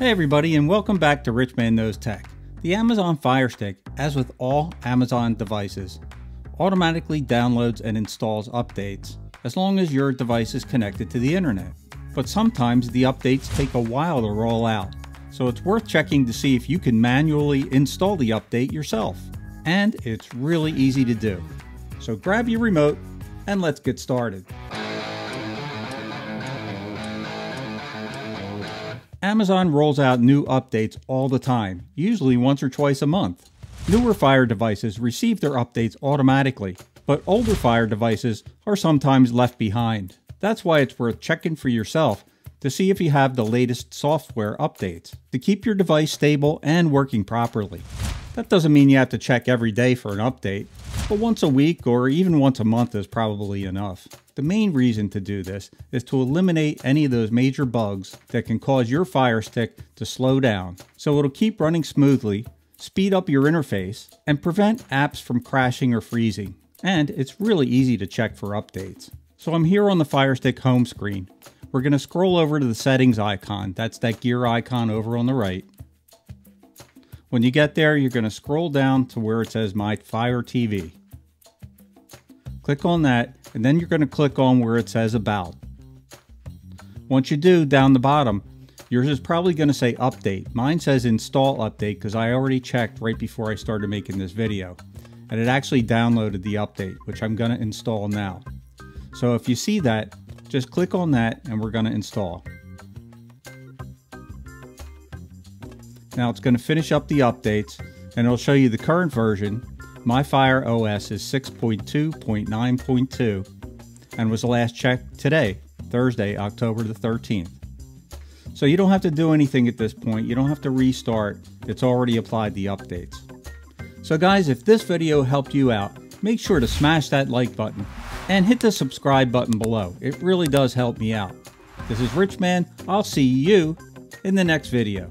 Hey everybody, and welcome back to Richman Knows Tech. The Amazon Firestick, as with all Amazon devices, automatically downloads and installs updates as long as your device is connected to the internet. But sometimes the updates take a while to roll out, so it's worth checking to see if you can manually install the update yourself. And it's really easy to do. So grab your remote and let's get started. Amazon rolls out new updates all the time, usually once or twice a month. Newer Fire devices receive their updates automatically, but older Fire devices are sometimes left behind. That's why it's worth checking for yourself to see if you have the latest software updates to keep your device stable and working properly. That doesn't mean you have to check every day for an update, but once a week or even once a month is probably enough. The main reason to do this is to eliminate any of those major bugs that can cause your Fire Stick to slow down, so it'll keep running smoothly, speed up your interface, and prevent apps from crashing or freezing. And it's really easy to check for updates. So I'm here on the Fire Stick home screen. We're going to scroll over to the settings icon. That's that gear icon over on the right. When you get there, you're going to scroll down to where it says My Fire TV. Click on that, and then you're going to click on where it says About. Once you do, down the bottom, yours is probably going to say Update. Mine says Install Update because I already checked right before I started making this video, and it actually downloaded the update, which I'm going to install now. So if you see that, just click on that, and we're going to install. Now it's going to finish up the updates, and it'll show you the current version. My Fire OS is 6.2.9.2 and was last checked today, Thursday, October the 13th. So you don't have to do anything at this point. You don't have to restart. It's already applied the updates. So guys, if this video helped you out, make sure to smash that like button and hit the subscribe button below. It really does help me out. This is Richman. I'll see you in the next video.